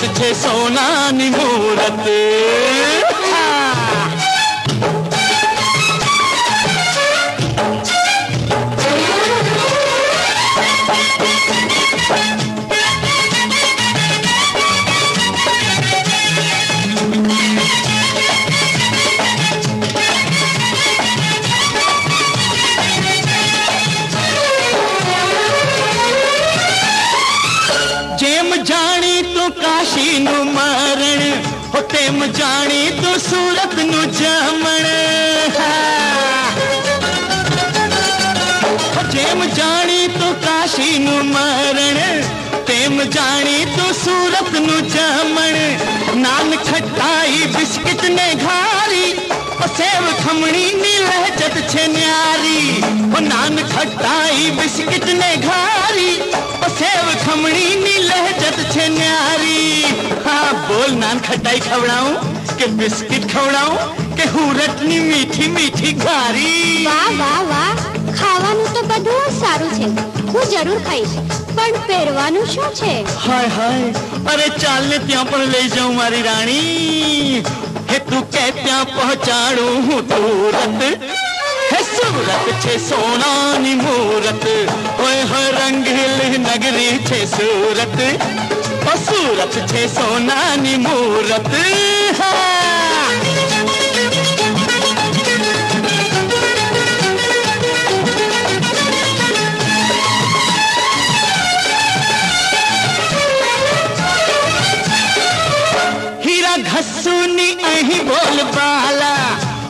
छे सोना निमूरत जानी तू सूरत नु जमण जेम जानी तू काशी नु मरण तेम जानी तू सूरत नु जमण नान खटाई बिस्किट ने घारी सेव खमणी नी लहजत छे न्यारी ओ नान खटाई बिस्किट ने घारी सेव खमणी नी लहजत छे न्यारी। हाँ बोल नान खटाई खवड़ाऊं के बिस्किट खवड़ाऊं के हुरत नी मीठी मीठी घारी। वाह वाह वाह खावानु तो बधु सारू छे हूँ जरूर खाईश पण पेरवानु शू छे। हाय हाय अरे चाल ने त्यां पण लई जाऊं मारी राणी हे तू के त्यां पहुंचाडू हूँ सूरत हे सूरत छे सोना नी मूरत ओए हो रंगीली नगरी छे सूरत ओ सूरत छे सोना नी मूरत। हीरा घस्सू नी अही बोल बाला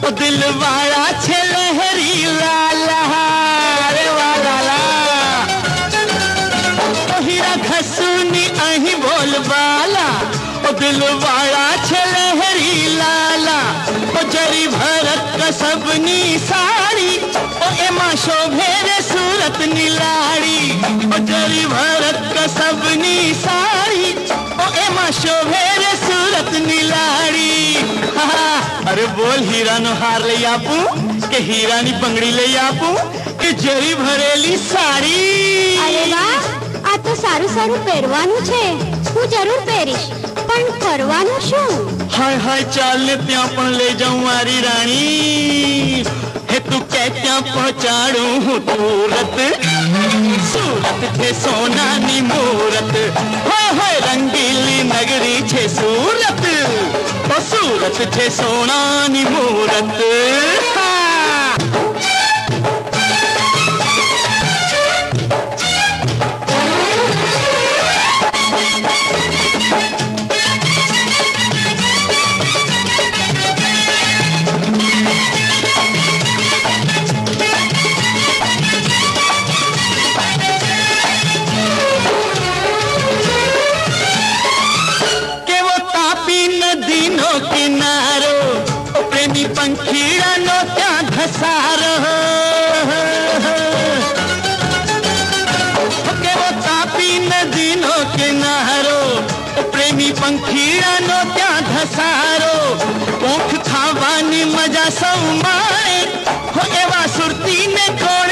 ओ दिल वाला छे दिलवाड़ा छे लहरी लाला ओ जरी भरत का सबनी साड़ी ओ एमा शोभे रे सूरत नी लाड़ी ओ जरी भरत का सबनी साड़ी ओ एमा शोभे रे सूरत नी लाड़ी। हाँ अरे बोल हीरा नो हार ले आपू के हीरा नी पंगड़ी ले आपू के जरी भरेली साड़ी। अरे वाह आ तो सारू सारू पेरवानू छे हूँ जरूर पेरीश पण करवानु शू। हाय हाय चाल ने त्यां पण ले जाऊं मारी राणी हे तू के त्यां पहुंचाडू हूँ सूरत छे सोना नी मूरत हाय हाय रंगीली नगरी छे सूरत ओ सूरत छे सोना नी मूरत। खावानी मजा संवारे हो एवा सुरती ने कोण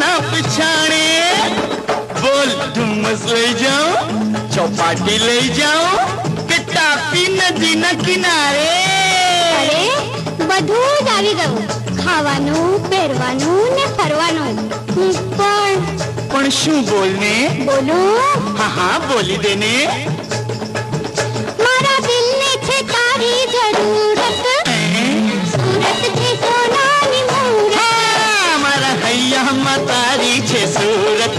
ना पिछाणे। बोल डुमस ले जाओ चौपाटी ले जाओ के तापी नदी ना किनारे। अरे बधु जावी गयो खावानु पेरवानु ने फरवानु पण शू बोलने बोलो। हाँ हाँ बोली देने मारा दिल ने छे तारी जरूरत तारी छे सूरत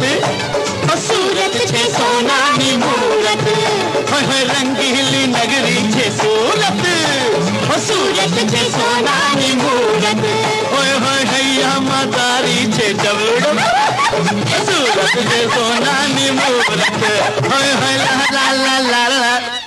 ओ सूरत छे सोना नी मूरत रंगीली नगरी छे सूरत ओ सूरत छे सोना नी मूरत हैया मातारी छे जवड़ सूरत छे सोना नी मूरत ला ला ला ला।